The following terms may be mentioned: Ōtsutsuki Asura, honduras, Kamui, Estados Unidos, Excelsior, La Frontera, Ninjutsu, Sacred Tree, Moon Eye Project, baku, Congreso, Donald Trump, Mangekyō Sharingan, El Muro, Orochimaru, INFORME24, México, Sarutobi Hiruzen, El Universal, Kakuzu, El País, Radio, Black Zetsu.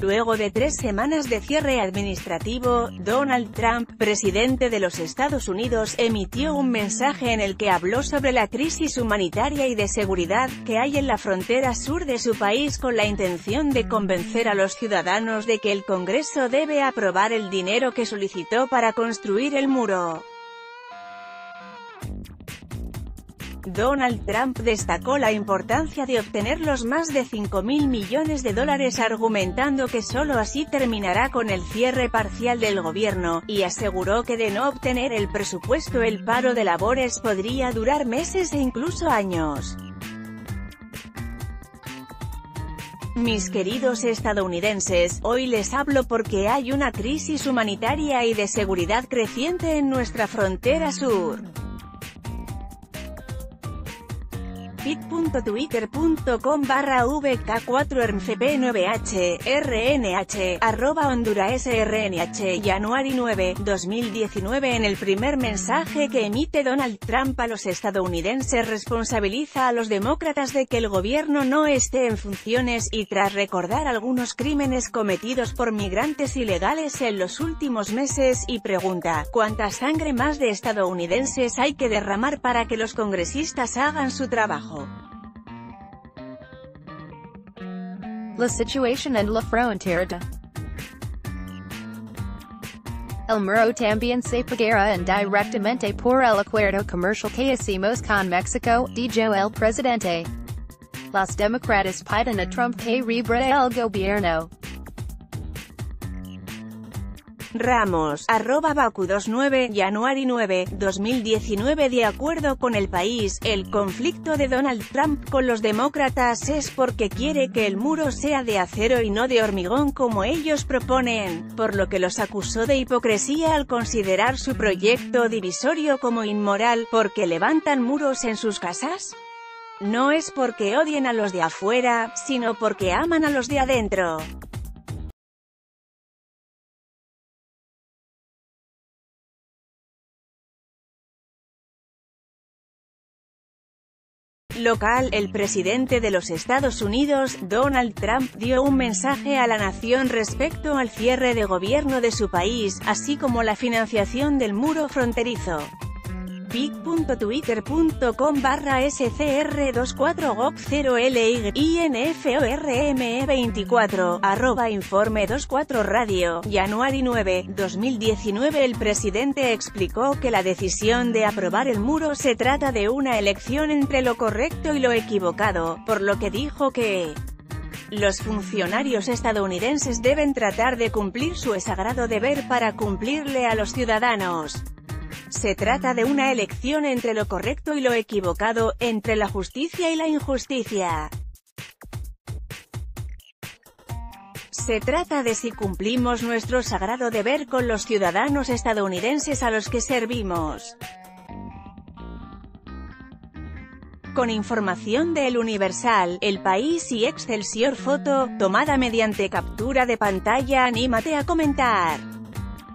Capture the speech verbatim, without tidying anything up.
Luego de tres semanas de cierre administrativo, Donald Trump, presidente de los Estados Unidos, emitió un mensaje en el que habló sobre la crisis humanitaria y de seguridad que hay en la frontera sur de su país con la intención de convencer a los ciudadanos de que el Congreso debe aprobar el dinero que solicitó para construir el muro. Donald Trump destacó la importancia de obtener los más de cinco mil millones de dólares argumentando que solo así terminará con el cierre parcial del gobierno, y aseguró que de no obtener el presupuesto el paro de labores podría durar meses e incluso años. Mis queridos estadounidenses, hoy les hablo porque hay una crisis humanitaria y de seguridad creciente en nuestra frontera sur. pit punto twitter punto com barra v k cuatro r n f p nueve h r n h, arroba honduras r n h, January nueve, dos mil diecinueve. En el primer mensaje que emite Donald Trump a los estadounidenses responsabiliza a los demócratas de que el gobierno no esté en funciones, y tras recordar algunos crímenes cometidos por migrantes ilegales en los últimos meses, y pregunta, ¿cuánta sangre más de estadounidenses hay que derramar para que los congresistas hagan su trabajo? La situación en la frontera. El Muro también se pagará indirectamente por el acuerdo comercial que hicimos con México, dijo el presidente. Los demócratas piden a Trump que reabra el gobierno. Ramos, arroba baku veintinueve, January nueve, dos mil diecinueve. De acuerdo con El País, el conflicto de Donald Trump con los demócratas es porque quiere que el muro sea de acero y no de hormigón como ellos proponen, por lo que los acusó de hipocresía al considerar su proyecto divisorio como inmoral. ¿Porque levantan muros en sus casas? No es porque odien a los de afuera, sino porque aman a los de adentro. Local. El presidente de los Estados Unidos, Donald Trump, dio un mensaje a la nación respecto al cierre de gobierno de su país, así como la financiación del muro fronterizo. pic punto twitter punto com barra s c r veinticuatro g o c cero l y n f o r m e veinticuatro, arroba informe veinticuatro Radio, January nueve, dos mil diecinueve. El presidente explicó que la decisión de aprobar el muro se trata de una elección entre lo correcto y lo equivocado, por lo que dijo que los funcionarios estadounidenses deben tratar de cumplir su sagrado deber para cumplirle a los ciudadanos. Se trata de una elección entre lo correcto y lo equivocado, entre la justicia y la injusticia. Se trata de si cumplimos nuestro sagrado deber con los ciudadanos estadounidenses a los que servimos. Con información de El Universal, El País y Excelsior. Foto, tomada mediante captura de pantalla. Anímate a comentar.